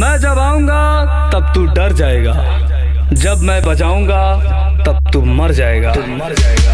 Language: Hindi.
मैं जब आऊंगा तब तू डर जाएगा, जब मैं बजाऊंगा तब तू मर जाएगा।